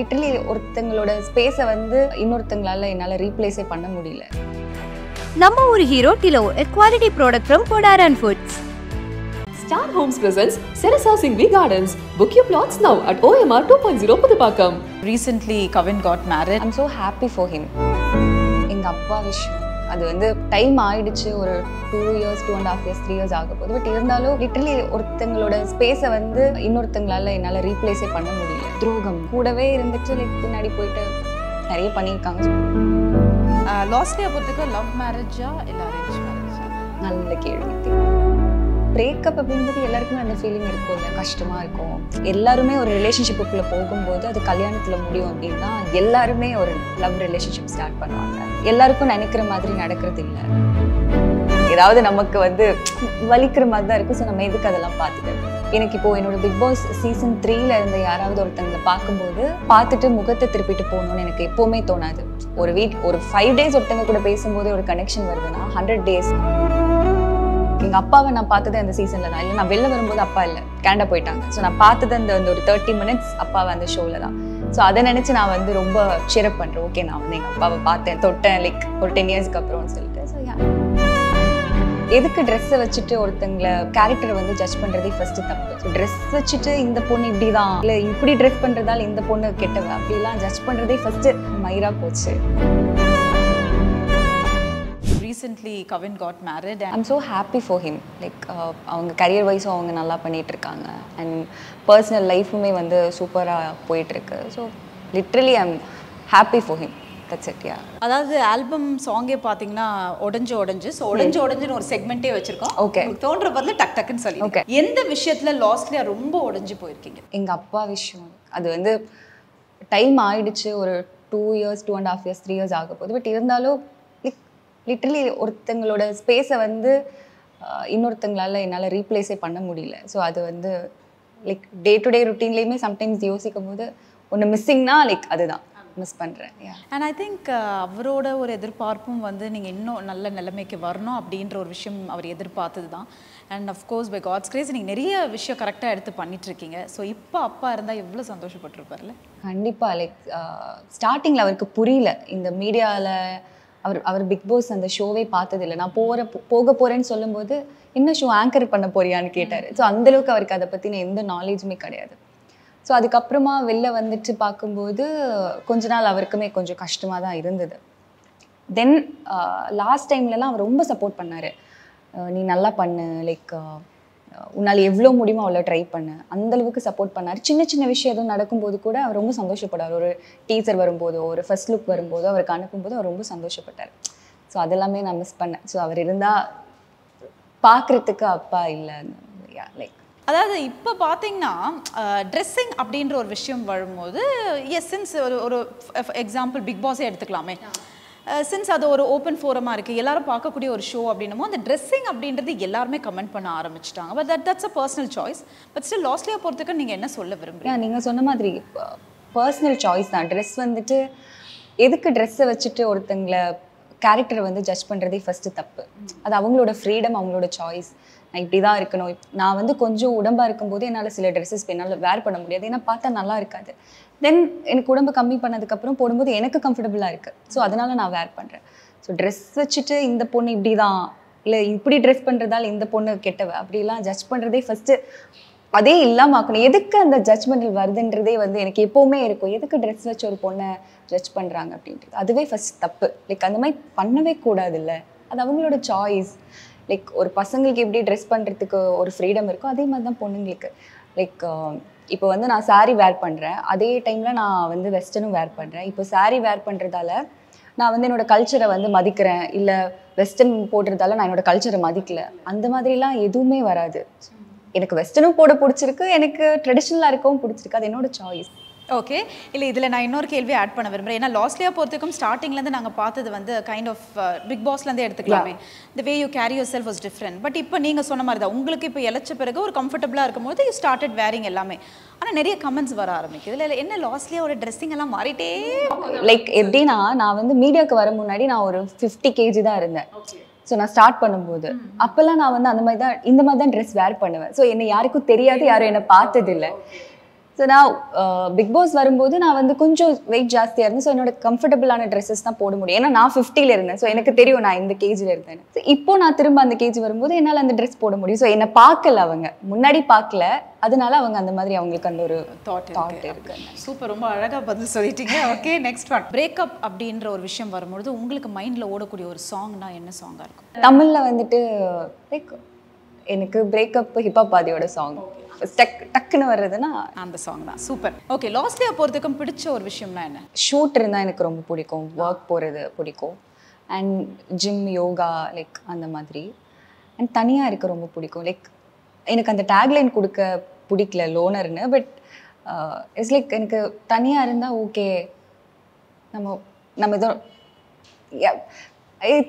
literally ஒருத்தங்களோட ஸ்பேஸை வந்து இன்னொருத்தங்களால என்னால ரீப்ளேஸ் பண்ண முடியல. நம்ம ஒரு ஹீரோ டிலோ, a quality product from Podaran Foods. Star Homes presents Serasa Singh V Gardens. Book your plots now at OMR 2.0 Pudupakam. Recently Kavin got married. I'm so happy for him. எங்க அப்பா விஷயம் அது வந்து டைம் ஆயிடுச்சு ஒரு 2 years 2.5 years 3 years ஆகப்போது. But இருந்தாலும் literally ஒருத்தங்களோட ஸ்பேஸை வந்து இன்னொருத்தங்களால என்னால் ரீப்ளேஸே பண்ண முடியல. துரோகம் கூடவே இருந்துட்டு லைக் பின்னாடி போயிட்டு நிறைய பண்ணியிருக்காங்க. லாஸ்ட் இயர் பொறுத்துக்கு லவ் மேரேஜா இல்லை அரேஞ்ச் மேரேஜா? நல்ல கேள்வி. பிரேக்கப் அப்படின்றது எல்லாருக்குமே அந்த ஃபீலிங் இருக்கும், இல்லை கஷ்டமாக இருக்கும். எல்லாருமே ஒரு ரிலேஷன்ஷிப்புக்குள்ளே போகும்போது அது கல்யாணத்தில் முடியும் அப்படின்னா எல்லாருமே ஒரு லவ் ரிலேஷன்ஷிப் ஸ்டார்ட் பண்ணுவாங்க. எல்லாருக்கும் நினைக்கிற மாதிரி நடக்கிறது இல்லை, ஏதாவது நமக்கு வந்து வலிக்கிற மாதிரி தான் இருக்கும். ஸோ நம்ம எதுக்கு அதெல்லாம் பார்த்துக்கலாம். எனக்கு இப்போது என்னோட பிக்பாஸ் சீசன் 3ல் இருந்த யாராவது ஒருத்தங்களை பார்க்கும்போது பார்த்துட்டு முகத்தை திருப்பிட்டு போகணும்னு எனக்கு எப்போவுமே தோணாது. ஒரு ஒரு 5 days ஒருத்தங்க கூட பேசும்போது ஒரு கனெக்ஷன் வருதுன்னா 100 days. எங்கள் அப்பாவை நான் பார்த்தது அந்த சீசனில் தான். இல்லை நான் வெளில வரும்போது அப்பா இல்லை, கேண்டா போயிட்டாங்க. ஸோ நான் பார்த்தது அந்த அந்த ஒரு 30 minutes அப்பாவை அந்த ஷோவில் தான். ஸோ அதை நினச்சி நான் வந்து ரொம்ப ஷேர் பண்ணுறேன். ஓகே நான் வந்து எங்கள் அப்பாவை பார்த்தேன், தொட்டேன், லைக் ஒரு 10 yearsக்கு அப்புறம்னு சொல்லிட்டு. ஸோ எதுக்கு ட்ரெஸ்ஸை வச்சுட்டு ஒருத்தங்களை கேரக்டரை வந்து ஜட்ஜ் பண்ணுறதே ஃபஸ்ட்டு தப்பு. ஸோ ட்ரெஸ் வச்சுட்டு இந்த பொண்ணு இப்படி தான், இல்லை இப்படி ட்ரெஸ் பண்ணுறதால இந்த பொண்ணு கெட்டவ அப்படிலாம் ஜட்ஜ் பண்ணுறதே ஃபஸ்ட்டு மயிரா போச்சு. Recently Kavin got married and I'm so happy for him. Like அவங்க career wise அவங்க நல்லா பண்ணிட்டு இருக்காங்க and personal life-உமே வந்து சூப்பரா போயிட்டு இருக்கு. So literally I'm happy for him. That's it, yeah. அதாவது ஆல்பம் சாங்கே பாத்தீங்கன்னா உடைஞ்சு ஒரு செக்மெண்டே வச்சிருக்கோம். உங்களுக்கு தோன்ற பதில டக் டக்னு சொல்லுங்க. எந்த விஷயத்துல லாஸ்ட்லியா ரொம்ப உடைஞ்சு போயிருக்கீங்க? எங்க அப்பா விஷயம் அது வந்து டைம் ஆயிடுச்சு ஒரு 2 years 2.5 years 3 years ஆகப்போது. பட் இருந்தாலும் லிட்ரலி ஒருத்தங்களோட ஸ்பேஸை வந்து இன்னொருத்தங்களால் என்னால் ரீப்ளேஸே பண்ண முடியல. ஸோ அது வந்து லைக் டே டு டே ருட்டீன்லேயுமே சம்டைம்ஸ் யோசிக்கும் போது ஒன்று மிஸ்ஸிங்னா லைக் அதுதான் மிஸ் பண்ணுறேன். அண்ட் ஐ திங்க் அவரோட ஒரு எதிர்பார்ப்பும் வந்து நீங்கள் இன்னும் நல்ல நிலைமைக்கு வரணும் அப்படின்ற ஒரு விஷயம் அவர் எதிர்பார்த்தது தான். And of course by God's grace நீங்கள் நிறைய விஷயம் கரெக்டாக எடுத்து பண்ணிட்டுருக்கீங்க. ஸோ இப்போ அப்பா இருந்தால் எவ்வளோ சந்தோஷப்பட்டுருப்பார்ல? கண்டிப்பாக லைக் ஸ்டார்டிங்கில் அவருக்கு புரியல. இந்த மீடியாவில் அவர் பிக் பாஸ் அந்த ஷோவே பார்த்ததில்லை. நான் போக போகிறேன்னு சொல்லும்போது என்ன ஷோ ஆங்கர் பண்ண போறியான்னு கேட்டார். ஸோ அந்தளவுக்கு அவருக்கு அதை பற்றின எந்த நாலேஜுமே கிடையாது. ஸோ அதுக்கப்புறமா வெளில வந்துட்டு பார்க்கும்போது கொஞ்ச நாள் அவருக்குமே கொஞ்சம் கஷ்டமாக தான் இருந்தது. தென் லாஸ்ட் டைம்லலாம் அவர் ரொம்ப சப்போர்ட் பண்ணார். நீ நல்லா பண்ணு, லைக் உன்னால் எவ்வளோ முடியுமோ அவ்வளோ ட்ரை பண்ணு, அந்தளவுக்கு சப்போர்ட் பண்ணார். சின்ன சின்ன விஷயம் எதுவும் நடக்கும்போது கூட அவர் ரொம்ப சந்தோஷப்பட்டார். ஒரு டீச்சர் வரும்போதோ ஒரு ஃபர்ஸ்ட் லுக் வரும்போதோ அவருக்கு அனுப்பும்போது அவர் ரொம்ப சந்தோஷப்பட்டார். ஸோ அதெல்லாமே நான் மிஸ் பண்ணேன். ஸோ அவர் இருந்தால் பார்க்குறதுக்கு அப்பா இல்லை. லைக் அதாவது இப்போ பார்த்தீங்கன்னா ட்ரெஸ்ஸிங் அப்படின்ற ஒரு விஷயம் வரும்போது எஸ் சின்ஸ் ஒரு எக்ஸாம்பிள் பிக் பாஸே எடுத்துக்கலாமே. சின்ஸ் அது ஒரு ஓப்பன் ஃபோரமாக இருக்குது, எல்லாரும் பார்க்கக்கூடிய ஒரு ஷோ அப்படின்னமோ அந்த ட்ரெஸ்ஸிங் அப்படின்றது எல்லாருமே கமெண்ட் பண்ண ஆரம்பிச்சிட்டாங்க. But that's a personal choice. But still லாஸ்ட்லியா போகிறதுக்கு நீங்கள் என்ன சொல்ல விரும்புகிறீங்க? நீங்கள் சொன்ன மாதிரி பர்சனல் சாய்ஸ் தான். ட்ரெஸ் வந்துட்டு எதுக்கு ட்ரெஸ்ஸை வச்சுட்டு ஒருத்தங்களை கேரக்டரை வந்து ஜட்ஜ் பண்ணுறதே ஃபஸ்ட்டு தப்பு. அது அவங்களோட ஃப்ரீடம், அவங்களோட சாய்ஸ். நான் இப்படி தான் இருக்கணும். நான் வந்து கொஞ்சம் உடம்பாக இருக்கும்போது என்னால் சில ட்ரெஸ்ஸஸ் என்னால் வேர் பண்ண முடியாது, ஏன்னா பார்த்தா நல்லா இருக்காது. தென் எனக்கு உடம்பு கம்மி பண்ணதுக்கப்புறம் போடும்போது எனக்கு கம்ஃபர்டபுளாக இருக்குது. ஸோ அதனால் நான் வேர் பண்ணுறேன். ஸோ ட்ரெஸ் வச்சுட்டு இந்த பொண்ணு இப்படி தான், இல்லை இப்படி ட்ரெஸ் பண்ணுறதால இந்த பொண்ணு கெட்டவ அப்படிலாம் ஜட்ஜ் பண்ணுறதே ஃபஸ்ட்டு அதே இல்லாமல் ஆக்கணும். எதுக்கு அந்த ஜட்ஜ்மெண்டில் வருதுன்றதே வந்து எனக்கு எப்போவுமே இருக்கும், எதுக்கு ட்ரெஸ் வச்சு ஒரு பொண்ணை ஜட்ஜ் பண்ணுறாங்க அப்படின்றது. அதுவே ஃபஸ்ட் தப்பு. லைக் அந்த மாதிரி பண்ணவே கூடாது. இல்லை அது அவங்களோட சாய்ஸ். லைக் ஒரு பசங்களுக்கு எப்படி ட்ரெஸ் பண்ணுறதுக்கு ஒரு ஃப்ரீடம் இருக்கும், அதே மாதிரி தான் பொண்ணுங்களுக்கு. லைக் இப்போ வந்து நான் சாரீ வேர் பண்ணுறேன், அதே டைமில் நான் வந்து வெஸ்டர்னும் வேர் பண்ணுறேன். இப்போ சாரீ வேர் பண்ணுறதால நான் வந்து என்னோடய கல்ச்சரை வந்து மதிக்கிறேன், இல்லை வெஸ்டர்ன் போடுறதால நான் என்னோடய கல்ச்சரை மதிக்கலை, அந்த மாதிரிலாம் எதுவுமே வராது. எனக்கு வெஸ்டர்னும் போட பிடிச்சிருக்கு, எனக்கு ட்ரெடிஷ்னலாக இருக்கவும் பிடிச்சிருக்கு, அது என்னோடய சாய்ஸ். ஓகே. இல்லை இதில் நான் இன்னொரு கேள்வி ஆட் பண்ண விரும்புகிறேன். ஏன்னா லாஸ்ட்லியாக போகிறதுக்கும் ஸ்டார்டிங்லேருந்து நாங்கள் பார்த்தது வந்து கைண்ட் ஆஃப் பிக் பாஸ்லேருந்தே எடுத்துக்கலாமே. The way you carry yourself was different. But இப்போ நீங்கள் சொன்ன மாதிரி தான் உங்களுக்கு இப்போ இழைச்ச பிறகு ஒரு கம்ஃபர்டபுளாக இருக்கும்போது யூ ஸ்டார்டட் வேரிங் எல்லாமே. ஆனால் நிறைய கமெண்ட்ஸ் வர ஆரம்பிக்குது. இல்லை என்ன லாஸ்ட்லியாக ஒரு ட்ரெஸ்ஸிங் எல்லாம் மாறிட்டே? லைக் எப்படின்னா நான் வந்து மீடியாவுக்கு வர முன்னாடி நான் ஒரு 50 kg தான் இருந்தேன். ஸோ நான் ஸ்டார்ட் பண்ணும்போது அப்போல்லாம் நான் வந்து அந்த மாதிரி தான் இந்த மாதிரி தான் ட்ரெஸ் வேர் பண்ணுவேன். ஸோ என்னை யாருக்கும் தெரியாது, யாரும் என்னை பார்த்ததில்லை. So now, Big Boss varumbodhu na vandu konja weight jaasti irundhu so enoda comfortable ana dresses na podu mudiyum. Ena na 50 la irundhen so enakku theriyum na indha cage la irundhen. So ippo na thirumba andha cage varumbodhu enala andha dress podu mudiyum. So ena paakala avanga munnadi paakala adunala avanga andha madri avangalukku andha oru thought irukku. Super romba alaga badhu sollitinga. Okay, next one. Break up abindra oru vishayam varumbodhu ungalku mind la odakoodiya oru song na enna song ah irukum? Tamil la vanditu like enakku break up hip hop adiyoda song. டக்குன்னு வர்றதுன்னா அந்த song தான். Super. Okay, last year போறதுக்கு பிடிச்ச ஒரு விஷயம்னா என்ன? Shoot இருந்தா எனக்கு ரொம்ப பிடிக்கும், வர்க் போறது பிடிக்கும், அண்ட் ஜிம், யோகா, லைக் அந்த மாதிரி. அண்ட் தனியா இருக்க ரொம்ப பிடிக்கும். லைக் எனக்கு அந்த டேக்லைன் கொடுக்க பிடிக்கல, லோனர்னு. பட் இட்ஸ் லைக் எனக்கு தனியா இருந்தா ஓகே, நம்ம நம்ம ஏதோ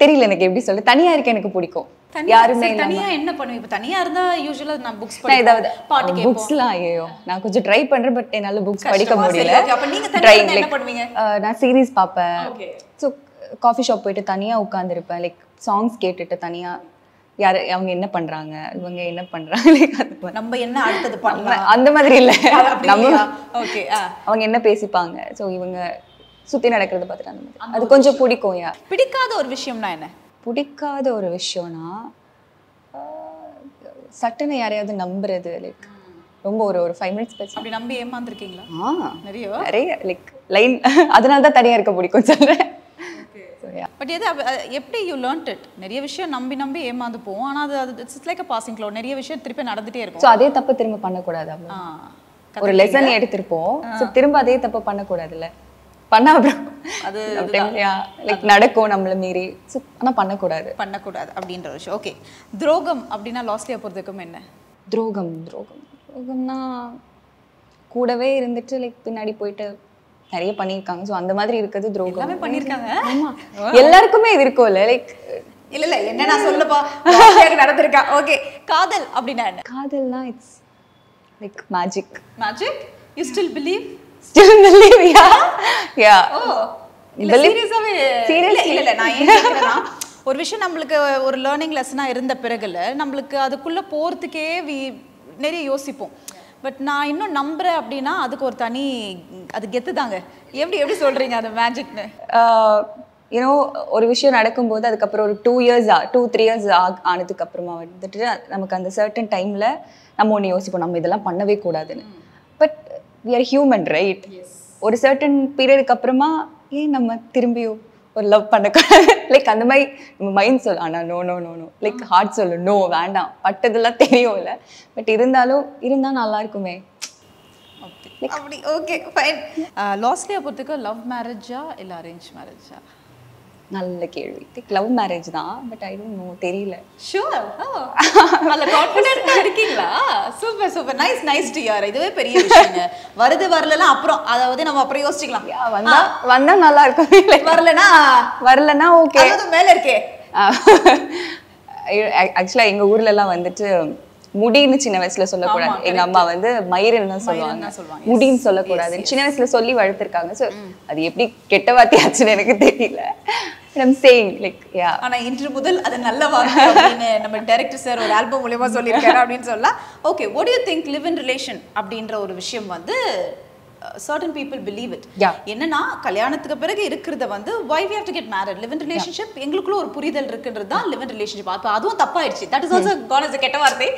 தெரியல எனக்கு எப்படி சொல்ல, தனியா இருக்க எனக்கு பிடிக்கும். யாருமே தனியா என்ன பண்ணுவீங்க? இப்ப தனியா இருந்தா யூசுவலா நான் books படிப்பேன், பாட்டு கேட்பேன். booksலாம் ஐயோ நான் கொஞ்சம் ட்ரை பண்றேன், பட் என்னால books படிக்க முடியல. அப்ப நீங்க தனியா என்ன பண்ணுவீங்க? நான் சீரிஸ் பாப்பேன். ஓகே, சோ காபி ஷாப் போயிட்டு தனியா உட்கார்ந்து இருப்பேன். லைக் சாங்ஸ் கேட்டுட்டு தனியா யார் அவங்க என்ன பண்றாங்க, இவங்க என்ன பண்றாங்க, லைக் நம்ம என்ன அடுத்து பண்ணலாம் அந்த மாதிரி இல்ல. ஓகே, அவங்க என்ன பேசிப்பாங்க, சோ இவங்க சுத்தி நடக்கிறது பார்த்துட்டு அந்த மாதிரி அது கொஞ்சம் பிடிக்கும். யா, பிடிக்காத ஒரு விஷயம்னா என்ன? பிடிக்காத ஒரு விஷயம்னா சட்டனை யாரையாவது நம்புறது. லைக் ரொம்ப ஒரு ஒரு 5 மினிட்ஸ் பேசி அப்படி நம்பி ஏமாந்துருக்கீங்களா? நிறைய நிறைய லைக் லைன், அதனால தான் தனியா இருக்க பிடிக்கும் சொல்றேன். ஓகே, சோ யா, பட் எது எப்படி யூ லேர்ன்ட் இட்? நிறைய விஷயம் நம்பி நம்பி ஏமாந்து போவோம், ஆனா அது it's like a passing cloud. நிறைய விஷயம் திருப்பி நடந்துட்டே இருக்கும். சோ அதே தப்பு திரும்ப பண்ண கூடாது. ஒரு லெசன் எடுத்துறோம், சோ திரும்ப அதே தப்பு பண்ண கூடாது. இல்ல பண்ணா அப்புறம் அது லைக் நடக்கும் நம்மள மீறி, ஆனால் பண்ணக்கூடாது பண்ணக்கூடாது அப்படின்ற விஷயம். ஓகே, துரோகம் அப்படின்னா லாஸ்ட்லியா போகிறதுக்கும் என்ன? துரோகம் துரோகம் துரோகம்னா கூடவே இருந்துட்டு லைக் பின்னாடி போயிட்டு நிறைய பண்ணியிருக்காங்க. ஸோ அந்த மாதிரி இருக்கிறது துரோகம் பண்ணியிருக்காங்க. ஆமாம், எல்லாருக்குமே இது இருக்கும்ல. லைக் இல்லை இல்லை என்ன நான் சொல்லப்பா நடந்திருக்கா. ஓகே, காதல் அப்படின்னா என்ன? காதல்னா it's like magic. Magic? You still believe? Still believe, yeah. Oh, seriously? Seriously? இல்லை, நான் ஏன் கேட்குறேன்னா ஒரு விஷயம் நம்மளுக்கு ஒரு லேர்னிங் லெசனாக இருந்த பிறகுல நம்மளுக்கு அதுக்குள்ளே போகிறதுக்கே நிறைய யோசிப்போம். பட் நான் இன்னும் நம்புகிறேன் அப்படின்னா அதுக்கு ஒரு தனி அது கெத்து தாங்க. எப்படி எப்படி சொல்கிறீங்க அது மேஜிக்னு? ஏன்னோ ஒரு விஷயம் நடக்கும்போது அதுக்கப்புறம் ஒரு 2 years 3 years ஆனதுக்கப்புறமா வந்துட்டு நமக்கு அந்த சர்டன் டைமில் நம்ம ஒன்று யோசிப்போம், நம்ம இதெல்லாம் பண்ணவே கூடாதுன்னு. But we are human, right? Yes. ஒரு certain periodக்கு அப்புறமா ஏன் நம்ம திரும்பியும் ஒரு லவ் பண்ணக்கூடாது? லைக் அந்த மாதிரி நம்ம மைண்ட் சொல்லும், ஆனால் no no no no, like heart சொல்லும் நோ வேண்டாம். பட்டதெல்லாம் தெரியும்ல, பட் இருந்தால் நல்லா இருக்குமே அப்படி. Okay, fine. லாஸ்ட்லியா பொறுத்துக்கு லவ் மேரேஜா இல்லை அரேஞ்ச் மேரேஜா? நல்ல கேள்வி. திக் லவ் மேரேஜ் தான், பட் ஐ டோன்ட் நோ, தெரியல. ஷூர், நல்ல கான்ஃபிடென்ட்டா இருக்கீங்களா? Super super, nice nice to hear. இதுவே பெரிய விஷயங்க. வருது வரலலாம் அப்புறம் அதாவது நம்ம அப்புறம் யோசிக்கலாம். வந்தா வந்தா நல்லா இருக்கும், வரலனா வரலனா ஓகே அது மேல இருக்கே. ஆக்சுவலா எங்க ஊர்ல எல்லாம் வந்துட்டு முடின்னு சின்ன வயசுல சொல்லக்கூடாது. எங்க அம்மா வந்து மயிரன்னு சொல்லுவாங்க, முடின்னு சொல்லக்கூடாதுன்னு சின்ன வயசுல சொல்லி வளர்த்துருக்காங்க. ஸோ அது எப்படி கெட்ட வார்த்தையாச்சுன்னு எனக்கு தெரியல. I'm saying like yeah, ஆனா இன்று முதல் அது நல்ல வார்த்தை அப்படின்னு நம்ம டைரக்டர் சார் ஒரு ஆல்பம் மூலமா சொல்லியிருக்காரு அப்படின்னு சொல்லலாம். Okay, what do you think live in relation அப்படின்ற ஒரு விஷயம் வந்து certain people believe it. என்னன்னா கல்யாணத்துக்கு பிறகு இருக்குறத வந்து why we have to get married, live in relationship எங்களுக்குள்ள ஒரு புரிதல் இருக்குன்றது தான் live in relationship. அப்ப அதுவும் தப்பாயிடுச்சு. that is also gone as a கெட்ட வார்த்தை.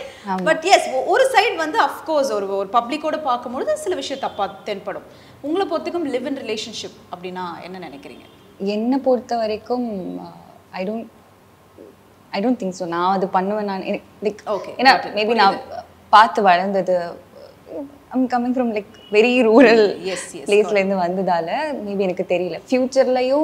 but yes, ஒரு சைடு வந்து of course ஒரு பப்ளிக்கோட பார்க்கும்போது சில விஷயம் தப்பா தென்படும். உங்களை பொறுத்தவரைக்கும் live in relationship அப்படினா என்ன நினைக்கிறீங்க? என்ன பொறுத்த வரைக்கும் I don't think so. நான் அது பண்ணுவேன் நான் like okay, ஏன்னா மேபி நான் பார்த்து வளர்ந்தது I'm coming from like very rural place la irundhu vandadala maybe enakku theriyala future layo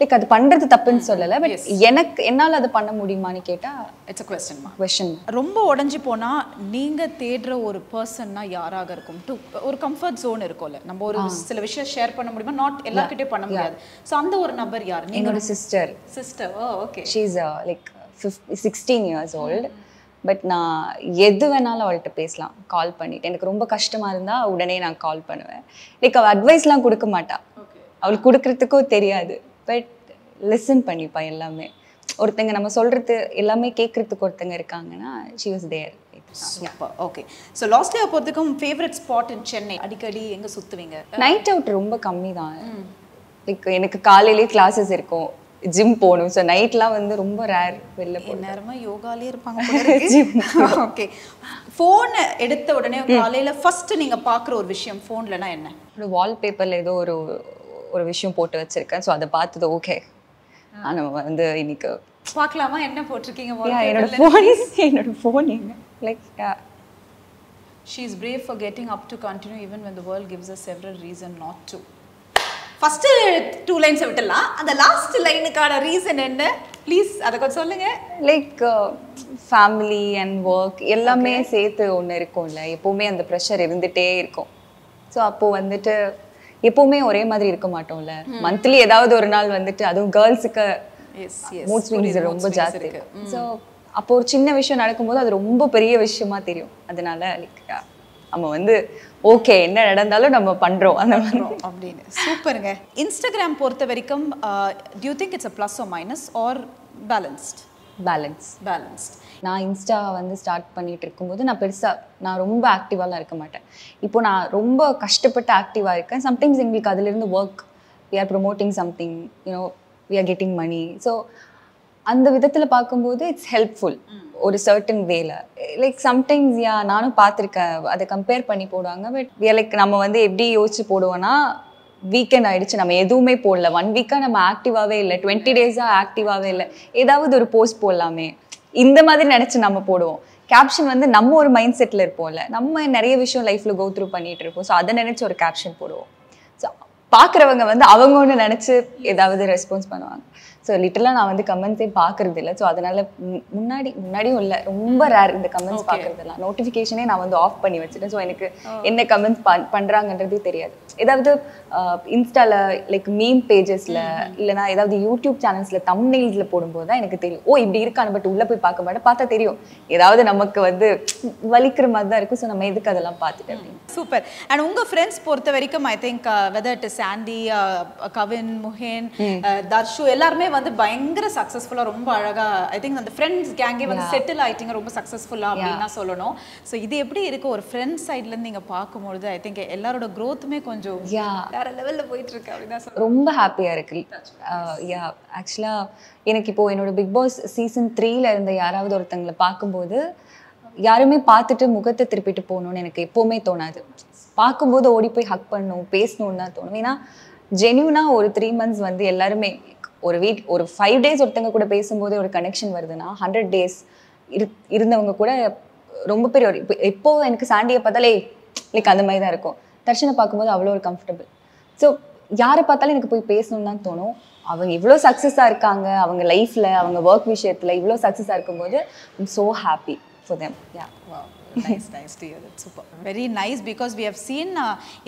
like adu pandrathu thappennu sollala but enak ennal adu panna mudiyuma nu ketta it's a question mark. question romba odanji pona neenga thedra oru person na yaraga irukum to or comfort zone irukolla namba oru sila vishaya share panna mudiyuma not ellarkitte panna mudiyadhu so andha oru number yaar neenga oru sister oh okay she is like 16 years old but நான் எது வேணாலும் அவள்கிட்ட பேசலாம். கால் பண்ணிவிட்டு எனக்கு ரொம்ப கஷ்டமாக இருந்தால் உடனே நான் கால் பண்ணுவேன். லைக் அவள் அட்வைஸ்லாம் கொடுக்க மாட்டாள், அவளுக்கு கொடுக்குறதுக்கும் தெரியாது. பட் லிசன் பண்ணிப்பாள் எல்லாமே. ஒருத்தங்க நம்ம சொல்கிறது எல்லாமே கேட்குறதுக்கு ஒருத்தங்க இருக்காங்கன்னா she was there. Super. Okay. So lastly, favorite spot in Chennai? Adikadi enga suttuveenga? Night out romba kammi dhaan. Like enakku kaalaiyilae classes irukum. Gym ponum. So night la vandu romba rare vella ponum. Enarama yoga la irupanga pola irukke. Okay. Phone edutha odane kaalaiyila first neenga paakra or vishayam phone la na enna? Oru wallpaper la edho oru vishayam potu vechirukken. So adha paathathu okay. Ana vandu inikku paaklama enna potrukkinga wallpaper? Yeah, enoda phone is enoda phone enga. Like, yeah. She is brave for getting up to continue even when the world gives us several reasons not to. First two lines have told us, and the last line kada reason enna? Please, adha solunga. Like family and work, ellame seethu onnu irukum illa. Eppovume and the pressure irundite irukum. So appo vanditu eppovume ore maadhiri irukumatom illa. Monthly edavadhu oru naal vanditu adhu girls ku mood swings romba jaathu. So அப்போ ஒரு சின்ன விஷயம் நடக்கும்போது அது ரொம்ப பெரிய விஷயமா தெரியும். அதனால நம்ம வந்து ஓகே என்ன நடந்தாலும் நம்ம பண்றோம் அந்த மாதிரி அப்படினு. சூப்பர்ங்க. இன்ஸ்டாகிராம் பொறுத்த வரைக்கும் do you think it's a plus or minus or balanced? Balanced. நான் இன்ஸ்டா வந்து ஸ்டார்ட் பண்ணிட்டு இருக்கும்போது நான் ரொம்ப ஆக்டிவாலாம் இருக்க மாட்டேன். இப்போ நான் ரொம்ப கஷ்டப்பட்டு ஆக்டிவா இருக்கேன். Sometimes எங்களுக்கு அதுல இருந்து work we are promoting something, you know, we are getting money. So அந்த விதத்துல பாக்கும்போது இட்ஸ் ஹெல்ப்ஃபுல் ஒரு சர்டன் வேல. லைக் சம்டைம்ஸ் யா நானும் பார்த்திருக்கேன் அதை கம்பேர் பண்ணி போடுவாங்க. பட் லைக் நம்ம வந்து எப்படி யோசிச்சு போடுவோம்னா வீக்கெண்ட் ஆயிடுச்சு நம்ம எதுவுமே போடல 1 week நம்ம ஆக்டிவாவே இல்லை 20 days ஆக்டிவாவே இல்லை ஏதாவது ஒரு போஸ்ட் போடலாமே இந்த மாதிரி நினைச்சு நம்ம போடுவோம். கேப்ஷன் வந்து நம்ம ஒரு மைண்ட் செட்ல இருப்போம்ல நம்ம நிறைய விஷயம் லைஃப்ல கோ த்ரூ பண்ணிட்டு இருப்போம். ஸோ அதை நினைச்சு ஒரு கேப்ஷன் போடுவோம். ஸோ பார்க்குறவங்க வந்து அவங்க ஒன்று நினச்சி ஏதாவது ரெஸ்பான்ஸ் பண்ணுவாங்க. ஸோ லிட்டலாக நான் வந்து கமெண்ட்ஸே பார்க்குறது இல்லை. ஸோ அதனால் முன்னாடியும் இல்லை ரொம்ப ரேர் இந்த கமெண்ட்ஸ் பார்க்குறதுலாம். நோட்டிஃபிகேஷனே நான் வந்து ஆஃப் பண்ணி வச்சுட்டேன். ஸோ எனக்கு என்ன கமெண்ட்ஸ் பண்ணுறாங்கன்றது தெரியாது. ஏதாவது இன்ஸ்டாவில் லைக் மீம் பேஜஸில் இல்லைனா ஏதாவது யூடியூப் சேனல்ஸில் தம்ப்நெயில்ஸில் போடும்போது தான் எனக்கு தெரியும் ஓ இப்படி இருக்கானு. பட் உள்ளே போய் பார்க்க மாட்டேன். பார்த்தா தெரியும் ஏதாவது நமக்கு வந்து வலிக்கிற மாதிரி தான் இருக்கும். ஸோ நம்ம எதுக்கு அதெல்லாம் பார்த்துட்டு அப்படின்னு. சூப்பர். அண்ட் உங்கள் ஃப்ரெண்ட்ஸ் பொறுத்த வரைக்கும் I think whether it is Sandy Kavin முஹேன் தர்ஷு எல்லாருமே வந்து பயங்கர சக்சஸ்ஃபுல்லாக ரொம்ப அழகாக ஐ திங்க் அந்த ஃப்ரெண்ட்ஸ் கேங்கே வந்து செட்டில் ஆகிட்டிங்க ரொம்ப சக்ஸஸ்ஃபுல்லாக அப்படின்னா சொல்லணும். ஸோ இது எப்படி இருக்குது ஒரு ஃப்ரெண்ட்ஸ் சைட்லேருந்து நீங்கள் பார்க்கும்பொழுது ஐ திங்க் எல்லாரோட க்ரோத்துமே கொஞ்சம் வேறு லெவலில் போயிட்டுருக்கு அப்படின்னா ரொம்ப ஹாப்பியாக இருக்கு. யா ஆக்சுவலாக எனக்கு இப்போது என்னோடய பிக் பாஸ் சீசன் 3ல் இருந்த யாராவது ஒருத்தங்களை பார்க்கும்போது யாருமே பார்த்துட்டு முகத்தை திருப்பிட்டு போகணும்னு எனக்கு எப்போவுமே தோணாது. பார்க்கும்போது ஓடி போய் ஹக் பண்ணணும் பேசணும்னு தான் தோணும். ஏன்னா ஜென்யூனாக ஒரு 3 months வந்து எல்லாருமே ஒரு 5 days ஒருத்தங்க கூட பேசும்போது ஒரு கனெக்ஷன் வருதுன்னா 100 days இருந்தவங்க கூட ரொம்ப பெரிய ஒரு இப்போ எனக்கு சாண்டியை பார்த்தாலே லைக் அந்த மாதிரி தான் இருக்கும். தர்ஷனை பார்க்கும்போது அவ்வளோ ஒரு கம்ஃபர்டபுள். ஸோ யாரை பார்த்தாலும் எனக்கு போய் பேசணும்னு தான் தோணும். அவங்க இவ்வளோ சக்ஸஸாக இருக்காங்க அவங்க லைஃப்பில் அவங்க ஒர்க் விஷயத்தில் இவ்வளோ சக்ஸஸாக இருக்கும்போது I'm so happy for them. Yeah. Wow. Nice to hear that. Super. Very nice because we have seen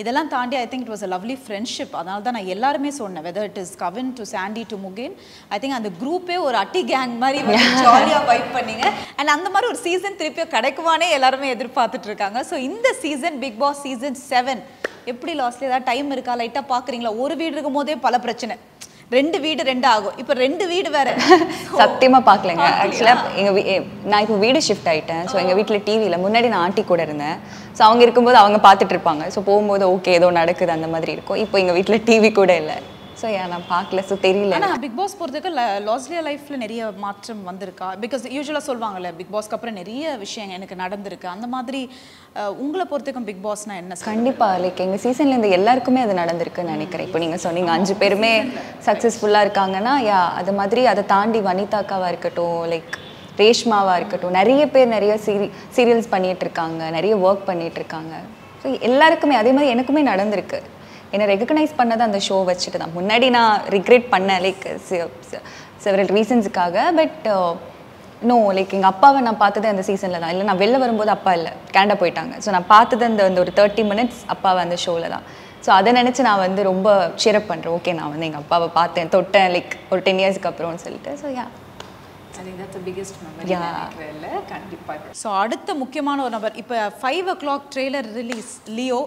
idalam taandi I think it was a lovely friendship. Adanaladha na ellarume sonna whether it is Kavin to Sandy to Mugen I think and the group e or atti gang mari jolly ah vibe panninga and andha mari or season 3 pe kadaikumane ellarume edir paathittu irukanga. So in the season Big Boss season 7 eppadi lastly edha time iruka light ah paakringla oru veedu irukumbodhe pala prachana ரெண்டு வீடு ரெண்டு ஆகும். இப்போ 2 வீடு வேற சத்தியமா பார்க்கலங்க. ஆக்சுவலா நான் இப்போ வீடு ஷிஃப்ட் ஆயிட்டேன். ஸோ எங்க வீட்டில் டிவியில் முன்னாடி நான் ஆண்டி கூட இருந்தேன். ஸோ அவங்க இருக்கும்போது அவங்க பார்த்துட்டு இருப்பாங்க. ஸோ போகும்போது ஓகே ஏதோ நடக்குது அந்த மாதிரி இருக்கும். இப்போ எங்க வீட்டில் டிவி கூட இல்லை. ஸோ நான் பார்க்கல. ஸோ தெரியல. ஆனால் பிக் பாஸ் பொறுத்தவரைக்கும் லாஸ்லியா லைஃப்ல நிறைய மாற்றம் வந்திருக்கா? பிகாஸ் யூஸ்வலாக சொல்லுவாங்கல்ல பிக் பாஸ்க்கு அப்புறம் நிறைய விஷயம் எனக்கு நடந்திருக்கு அந்த மாதிரி உங்களை பொறுத்தவரைக்கும் பிக் பாஸ்னா என்ன? கண்டிப்பாக லைக் எங்கள் சீசன்ல இந்த எல்லாருக்குமே அது நடந்திருக்குன்னு நினைக்கிறேன். இப்போ நீங்கள் சொன்னீங்க 5 பேருமே சக்ஸஸ்ஃபுல்லாக இருக்காங்கன்னா யா அது மாதிரி அதை தாண்டி வனிதாக்காவாக இருக்கட்டும் லைக் ரேஷ்மாவாக இருக்கட்டும் நிறைய பேர் நிறைய சீரியல்ஸ் பண்ணிட்டு இருக்காங்க நிறைய ஒர்க் பண்ணிட்டு இருக்காங்க. ஸோ எல்லாருக்குமே அதே மாதிரி எனக்குமே நடந்திருக்கு. என்னை ரெகக்னைஸ் பண்ணது அந்த ஷோ வச்சுட்டு தான். முன்னாடி நான் ரிக்ரெட் பண்ணேன் லைக் செவரல் ரீசன்ஸுக்காக. பட் நோ லைக் எங்கள் அப்பாவை நான் பார்த்தது அந்த சீசனில் தான். இல்லை நான் வெளில வரும்போது அப்பா இல்லை கேண்டா போயிட்டாங்க. ஸோ நான் பார்த்தது அந்த ஒரு 30 minutes அப்பாவை அந்த ஷோவில் தான். ஸோ அதை நினச்சி நான் வந்து ரொம்ப சியரப் பண்ணுறேன். ஓகே நான் வந்து எங்கள் அப்பாவை பார்த்தேன் தொட்டேன் லைக் ஒரு 10 years அப்புறம்னு சொல்லிட்டு. So yeah I think that's the biggest memory. Yeah. So அடுத்த முக்கியமான ஒரு நபர் இப்போ 5 o'clock trailer release Leo.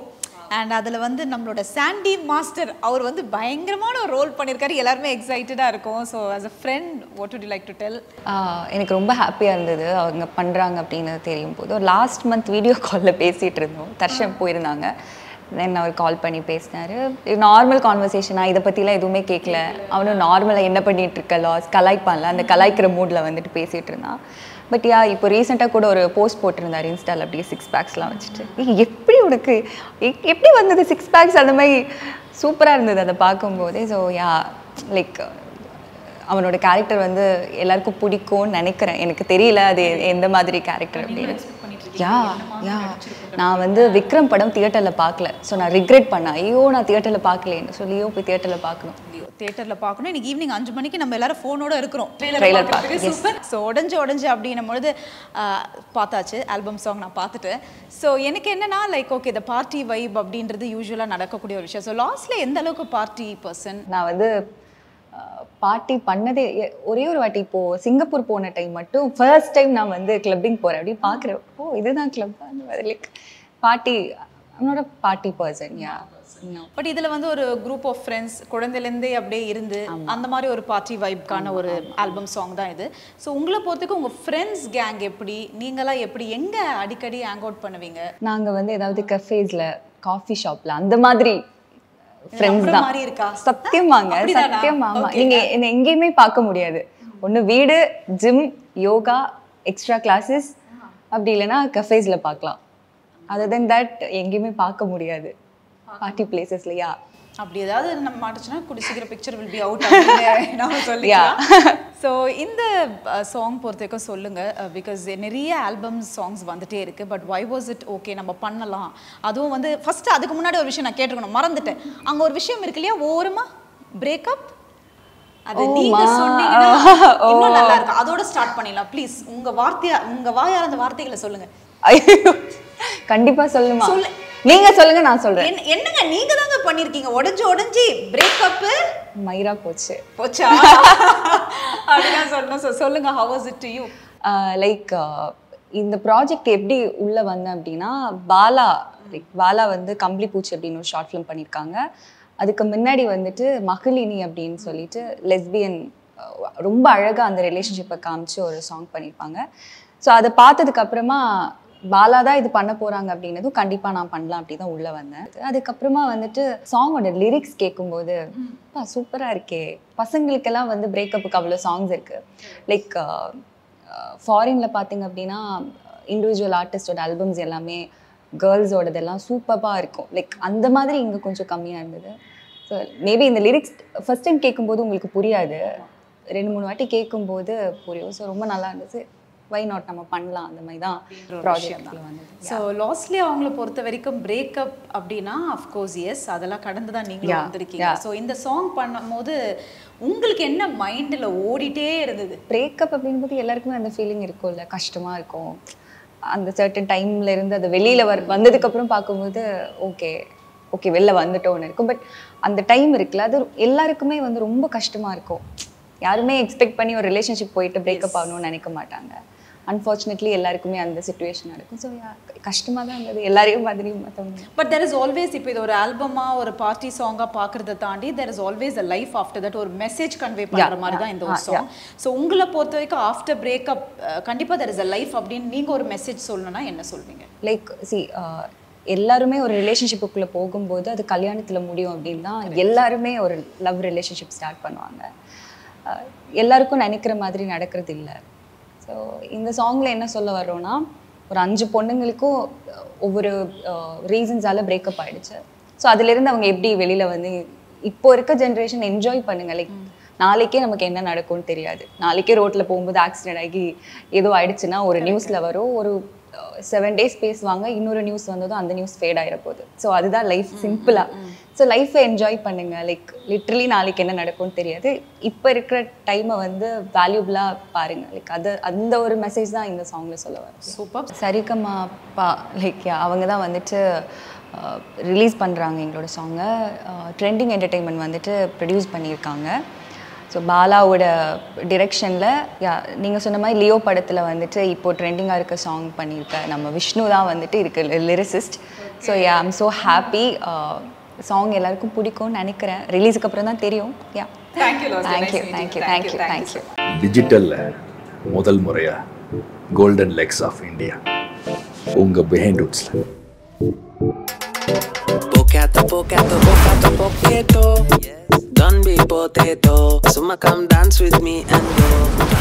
and adala vandu nammaloda Sandy Master avaru vandu bayangaramana role pannirkaru ellarume excited ah irukom so as a friend what would you like to tell enak romba happy ah irundhadu avanga pandranga appadina theriyum podu last month video call la pesiterundom Darshan poirundanga then I call panni pesnaru normal conversation ah idapatti la eduvume kekla avanu normal ah enna panniterka loss collect pannala and collect mood la vandu pesiterna but yeah ipo recent ah kuda oru post potirundar insta la apdi 6 packs la vechitte eppadi unakku eppadi vandhadu 6 packs andha mai super ah irundhadu adha paakumbode so yeah like avanoda character vandu ellarku pidikku nenikren enakku theriyala adu endha madri character apdi yeah நான் வந்து விக்ரம் படம் தியேட்டர்ல பார்க்கல so நான் regret பண்ண ஐயோ நான் தியேட்டர்ல பார்க்கலன்னு சோ லியோ போய் தியேட்டர்ல பார்க்கணும் தியேட்டர்ல பார்க்கணும் இன்னைக்கு ஈவினிங் 5 மணிக்கு நம்ம எல்லாரும் ஃபோனோட இருக்கோம் ட்ரைலர் பார்க்க சூப்பர் சோ உடைஞ்சு அப்படினும் பொழுது பார்த்தாச்சு ஆல்பம் சாங் நான் பார்த்துட்டேன் சோ எனக்கு என்னன்னா like okay the party vibe அப்படிங்கிறது யூசுவலா நடக்கக்கூடிய ஒரு விஷயம் சோ லாஸ்ட்ல எந்த அளவுக்கு பார்ட்டி पर्सन நான் வந்து பார்ட்டி பண்ணதே ஒரே ஒரு வாட்டி போ சிங்கப்பூர் போன டைம் மட்டும் ஃபர்ஸ்ட் டைம் நான் வந்து கிளப்பிங் போறேன் அப்படி பார்க்கறேன் ஓ இதுதான் கிளப்பான்னு like party I'm not a party person yeah no. but இதல வந்து ஒரு group of friends குழந்தையில இருந்தே அப்படியே இருந்து அந்த மாதிரி ஒரு party vibe கான ஒரு album song தான் இது சோ உங்கள பொறுத்துக்கு உங்க friends gang எப்படி நீங்களா எப்படி எங்க அடிக்கடி hang out பண்ணுவீங்க நாங்க வந்து ஏதாவது cafesல coffee shopல அந்த மாதிரி friends தான் மாதிரி இருக்கா சத்தியமாங்க சத்தியமாமா நீங்க என்ன எங்கயுமே பார்க்க முடியாது ஒன்னு வீடு gym yoga extra classes அப்படி இல்லனா cafesல பார்க்கலாம் other than that எங்கயுமே பார்க்க முடியாது party placesலயா அப்படி ஏதாவது நம்ம மாட்டச்சனா குடிச்சிக்கிற picture will be out அப்படினா சொல்லிக்கலாம் சோ இந்த song போறதுக்கு சொல்லுங்க because நிறைய ஆல்பம் songs வந்துட்டே இருக்கு but why was it okay நம்ம பண்ணலாம் அதுவும் வந்து first அதுக்கு முன்னாடி ஒரு விஷயம் நான் கேட்றேன் மறந்துட்டேன் அங்க ஒரு விஷயம் இருக்குலையா ஓரமா break up அது நீங்க சொன்னீங்கனா இன்னும் நல்லா இருக்கும் அதோட ஸ்டார்ட் பண்ணிடலாம் ப்ளீஸ் உங்க வாயால அந்த வார்த்தைகளை சொல்லுங்க ஐயோ கண்டிப்பா சொல்லுமா நீங்க சொல்லுங்க நான் சொல்றேன் என்னங்க நீங்க தாங்க பண்ணிருக்கீங்க உடைஞ்சு பிரேக் அப் மைரா போச்சா அப்படினா சொல்லணும் சொல்லுங்க how was it to you like இந்த ப்ராஜெக்ட் எப்படி உள்ள வந்த அப்படினா பாலா வந்து கம்பளி பூச்சி அப்படின ஒரு ஷார்ட் ஃபிலிம் பண்ணிருக்காங்க அதுக்கு முன்னாடி வந்துட்டு மகளினி அப்படினு சொல்லிட்டு லெஸ்பியன் ரொம்ப அழகா அந்த ரிலேஷன்ஷிப்பை காமிச்சு ஒரு சாங் பண்ணிருப்பாங்க சோ அத பார்த்ததுக்கு அப்புறமா பாலா தான் இது பண்ண போறாங்க அப்படினதும் கண்டிப்பா நான் பண்ணலாம் அப்படி தான் உள்ள வந்தேன் அதுக்கு அப்புறமா வந்துட்டு சாங்கோட லிரிக்ஸ் கேட்கும்போது பா சூப்பரா இருக்கே பசங்களுக்கு எல்லாம் வந்து பிரேக் அப்புக்கு அவ்வளவு சாங்ஸ் இருக்கு லைக் ஃபாரின்ல பாத்தீங்க அப்படினா இன்டிவிஜுவல் ஆர்டிஸ்டோட ஆல்பம்ஸ் எல்லாமே गर्ल्सோடது எல்லாம் சூப்பரா இருக்கும் லைக் அந்த மாதிரி இங்க கொஞ்சம் கம்மியா இருந்தது சோ மேபி இந்த லிரிக்ஸ் ஃபர்ஸ்ட் டைம் கேட்கும்போது உங்களுக்கு புரியாது ரெண்டு மூணு வாட்டி கேட்கும்போது புரியும் சோ ரொம்ப நல்லா இருந்துச்சு why not நம்ம பண்ணலாம் அந்த மாதிரி தான் ப்ராஜெக்ட்ல வந்தது சோ லாஸ்ட்லி அவங்கள பொறுத்த வரைக்கும் பிரேக் அப் அப்படினா of course yes அதெல்லாம் கடந்து தான் நீங்க வந்திருக்கீங்க சோ இந்த சாங் பண்ணும்போது உங்களுக்கு என்ன மைண்ட்ல ஓடிட்டே இருந்தது பிரேக் அப் அப்படிங்கும்போது எல்லாருக்கும் அந்த ஃபீலிங் இருக்கும்ல கஷ்டமா இருக்கும் அந்த சர்டன் டைம்ல இருந்து அது வெளியில வந்ததுக்கு அப்புறம் பாக்கும்போது ஓகே ஓகே வெளில வந்துட்டோன்னு இருக்கும் பட் அந்த டைம் இருக்குல அது எல்லாருக்குமே வந்து ரொம்ப கஷ்டமா இருக்கும் யாருமே எக்ஸ்பெக்ட் பண்ணி ஒரு ரிலேஷன்ஷிப் போயிட்டு பிரேக் அப் ஆகணும்னு நினைக்க மாட்டாங்க unfortunately எல்லாருக்குமே அந்த சிச்சுவேஷன் இருக்கும் சோ கஷ்டமா தான் இருந்தது எல்லாரையும் மாதிரி மத்தவங்க but there is always இப்போ இது ஒரு ஆல்பமா ஒரு பார்ட்டி சாங்கா பார்க்கறத தாண்டி there is always a life after that ஒரு மெசேஜ் கன்வே பண்ற மாதிரி தான் இந்த சாங் சோ உங்கள பொறுத்த வரைக்கும் after break up கண்டிப்பா there is a life அப்படி நீங்க ஒரு மெசேஜ் சொல்லணும்னா என்ன சொல்வீங்க லைக் see எல்லாருமே ஒரு ரிலேஷன்ஷிப்புக்குள்ள போகும்போது அது கல்யாணத்துல முடியும் அப்படினா எல்லாருமே ஒரு லவ் ரிலேஷன்ஷிப் ஸ்டார்ட் பண்ணுவாங்க எல்லாருக்கும் நினைக்கிற மாதிரி நடக்கிறது இல்ல சோ இந்த சாங்ல என்ன சொல்ல வரோனா ஒரு 5 பொண்ணுங்களுக்கு ஒவ்வொரு ரீசன்ஸால பிரேக் அப் ஆயிடுச்சு சோ அதில இருந்து அவங்க எப்படி வெளியில வந்து இப்போ இருக்க ஜெனரேஷன் என்ஜாய் பண்ணுங்க லைக் நாளைக்கே நமக்கு என்ன நடக்கும்னு தெரியாது நாளைக்கே ரோட்ல போயும்போது ஆக்சிடென்ட் ஆகி ஏதோ ஆயிடுச்சுனா ஒரு நியூஸ்ல வரும் ஒரு 7 days பேஸ் வாங்க இன்னொரு நியூஸ் வந்ததோ அந்த நியூஸ் ஃபேட் ஆயிர போகுது சோ அதுதான் லைஃப் சிம்பிளா சோ லைஃபை என்ஜாய் பண்ணுங்க லைக் லிட்டரலி நாளைக்கு என்ன நடக்கும்னு தெரியாது இப்போ இருக்கிற டைமை வந்து வேல்யூபிளா பாருங்க லைக் அது அந்த ஒரு மெசேஜ் தான் இந்த சாங்ல சொல்ல வரேன் சூப்பர் சரிகமா பா லைக் அவங்க தான் வந்துட்டு ரிலீஸ் பண்றாங்க எங்களோட சாங்கை ட்ரெண்டிங் என்டர்டெயின்மென்ட் வந்துட்டு ப்ரொடியூஸ் பண்ணியிருக்காங்க ஸோ பாலாவோட டிரெக்ஷனில் நீங்கள் சொன்ன மாதிரி லியோ படத்தில் வந்துட்டு இப்போது ட்ரெண்டிங்காக இருக்க சாங் பண்ணியிருக்க நம்ம விஷ்ணு தான் வந்துட்டு இருக்கு lyricist So yeah, I'm so happy. Song ellarkum pudikkum nenikkuren. Release ku appuram dhaan theriyum. Yeah. Thank you, Lord. Thank you. Digital modal muraya golden legs of India. Unga Behindwoods. Potato. Don't be potato. Summa come dance with me and go.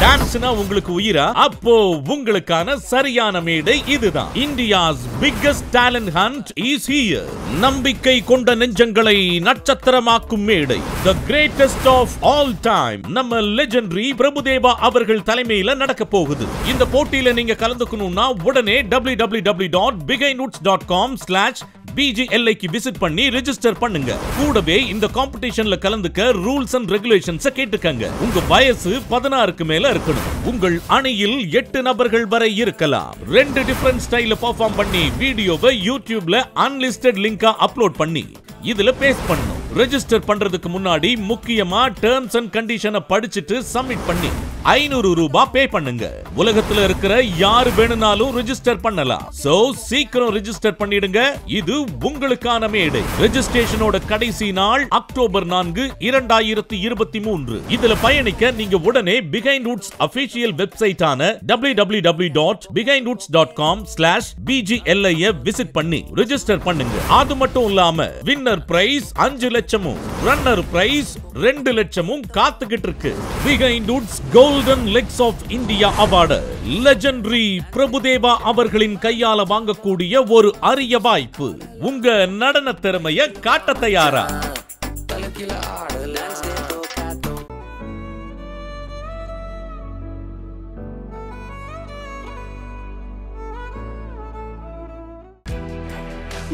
Dance na ungalku uyira. Appo ungalukana sariyana medai idhudan. India's biggest talent hunt is here. Nambikkai konda nenjangalai natchathramaakkum medai. The greatest of all time. Namma legendary Prabhudeva avargal thalaimeila nadakapogudhu. Indha potila neenga kalandukkanumna udane www.bigindwoods.com/BGLI ki visit panni register pannunga. கூடவே இந்த காம்படிஷன்ல கலந்துக்க rules and regulations கேட்டுக்கங்க. உங்க வயசு 16 க்கு மேல இருக்கணும். உங்கள் அணியில் 8 நபர்கள் வரை இருக்கலாம். ரெண்டு டிஃபரண்ட் ஸ்டைல்ல பெர்ஃபார்ம் பண்ணி வீடியோவை YouTubeல அன்லிஸ்டட் லிங்கா அப்லோட் பண்ணி இதுல பேஸ்ட் பண்ணனும். ரெஜிஸ்டர் பண்றதுக்கு முன்னாடி முக்கியமா டர்ம்ஸ் அண்ட் கண்டிஷனை படிச்சிட்டு சப்மிட் பண்ணி 500 ரூபாய் பே பண்ணுங்க. உலகத்துல இருக்கிற யார் வேணும்னாலும் ரெஜிஸ்டர் பண்ணலாம். சோ சீக்கிரம் ரெஜிஸ்டர் பண்ணிடுங்க. இது உங்களுக்கான மேடை. ரெஜிஸ்ட்ரேஷனோட கடைசி நாள் அக்டோபர் 4, 2023. இதுல பயணிக்க நீங்க உடனே Behindwoods official website ஆன www.behindwoods.com/BGLI ஐ விசிட் பண்ணி ரெஜிஸ்டர் பண்ணுங்க. அது மட்டும் இல்லாம வின்னர் பிரைஸ் 5 லட்சமும் ரன்னர் பிரைஸ் 2 லட்சமும் காத்துக்கிட்டு இருக்கு. Behindwoods Golden Legs of India Award Legendary Prabhudeva avargalin kaiyala vaangakoodiya oru ariya vaaipu. Unga nadana therumaiya kaatta thayara.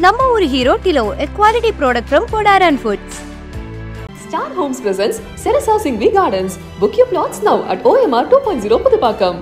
Namma oru hero Leo, a quality product from Podaran Foods. Star Homes presents Serasa Singh V Gardens. Book your plots now at OMR 2.0 Pudupakam.